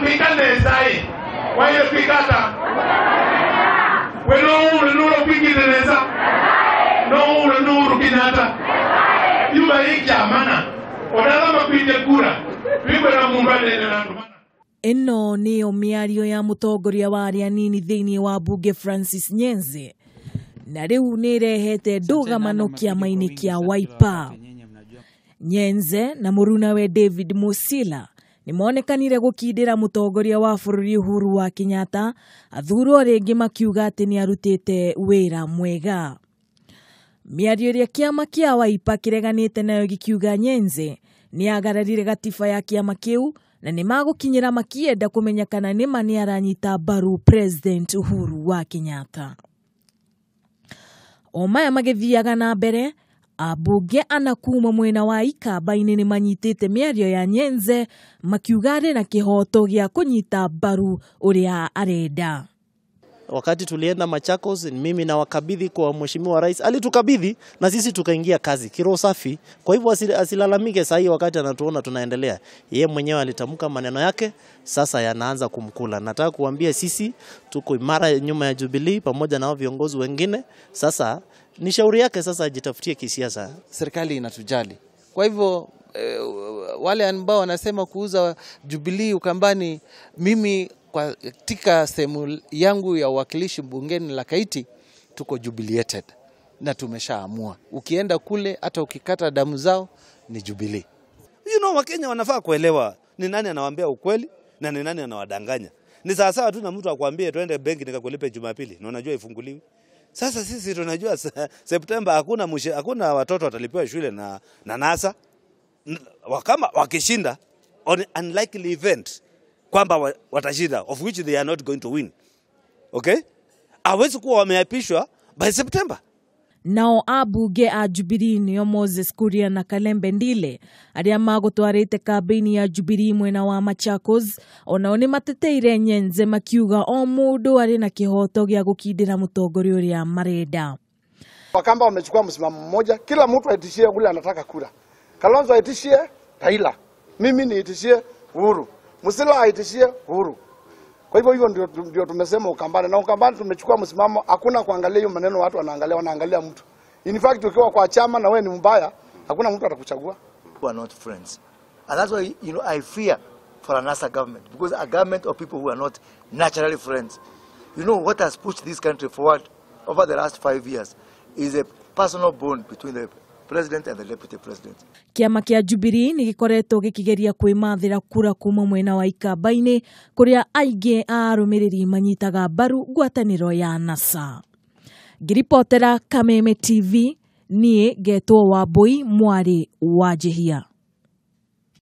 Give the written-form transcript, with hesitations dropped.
Afrika nezai. Why you speak that? We know we no binata. You are in Jamana. Eno niyo miario ya mutogoria wa arianini thini wa bunge Francis Nyenze na riu nirehete ndugamano kia maini kia Wiper. Nyenze na murunawe David Musila nimeonekanire gukindira mutogoria wa bururi Uhuru wa Kenyatta athuro ringi makiuga ati ni arutite wira mwega. Miario ya kiama kia Wiper kireganite nayo gikiuga Nyenze ni agararire gatiba ya kiama kiu na ni mago kinyira makienda kumenyakana ni mani aranyita baru President Uhuru wa Kenyatta. Omaya magithiaga na mbere abuge anakuma mwena wa Ikamba inene manyitete miario ya Nyenze makiugare na kihoto gya kunyita baru uria arenda. Wakati tulienda Machakos, mimi na wakabidhi kwa mheshimiwa Rais, alitukabidhi na sisi tukaingia kazi kiroho safi. Kwa hivyo asilalamike sasa hivi wakati anatuona tunaendelea. Yeye mwenyewe alitamka maneno yake, sasa yanaanza kumkula. Nataka kuambia sisi tuko imara nyuma ya Jubilee pamoja na viongozi wengine. Sasa ni shauri yake, sasa ajitafutie kisiasa. Serikali inatujali. Kwa hivyo wale ambao wanasema kuuza Jubilee Ukambani, mimi kwa tika sehemu yangu ya uwakilishi bungeni la Kaiti tuko jubilated na tumeshaamua. Ukienda kule hata ukikata damu zao ni Jubilee. Wakenya wanafaa kuelewa ni nani anawaambia ukweli na ni nani anawadanganya. Ni sawa tu na mtu akwambie twende benki nikakulipe Jumapili na unajua ifunguliwi. Sasa sisi tunajua September hakuna watoto watalipewa shule na NASA. Kama wakishinda on unlikely event kwamba watashinda, of which they are not going to win. Okay? Hawezi kuwa wameapishwa by September. Nao abuge a Jubilee niyo Moses Kuria na Kalembe Ndile aria magotwarite kabini ya Jubilee mwena wa Machakos onao ni mateteire Nyenze makiuga o mundu ari na kihoto gya gukindira mutongoria uria marenda. Wakamba wamechukua msimamo mmoja, kila mtu aitishie yule anataka kura. Kalonzo aitishie Raila. Mimi niitishie Uhuru. Musila aitishie Uhuru. Kwa hivyo ndio tumesema Ukambani. Na Ukambani tumechukua msimamo, hakuna kuangalia hiyo maneno watu wanaangalia mtu. In fact ukiwa kwa chama na wewe ni mbaya, hakuna mtu atakuchagua. We are not friends. And that's why I fear for a NASA government, because a government of people who are not naturally friends. What has pushed this country forward over the last 5 years is a personal bond between the President and the Deputy President. Kiama kia Jubilee ni kikoreto gikigeria kwimathira kura kuma mwena wa Ikamba ine kuria aige arumiriri manyitaga baru gwataniro ya NASA. Giripotera Kameme TV nie getwo waboi mwari wajihia.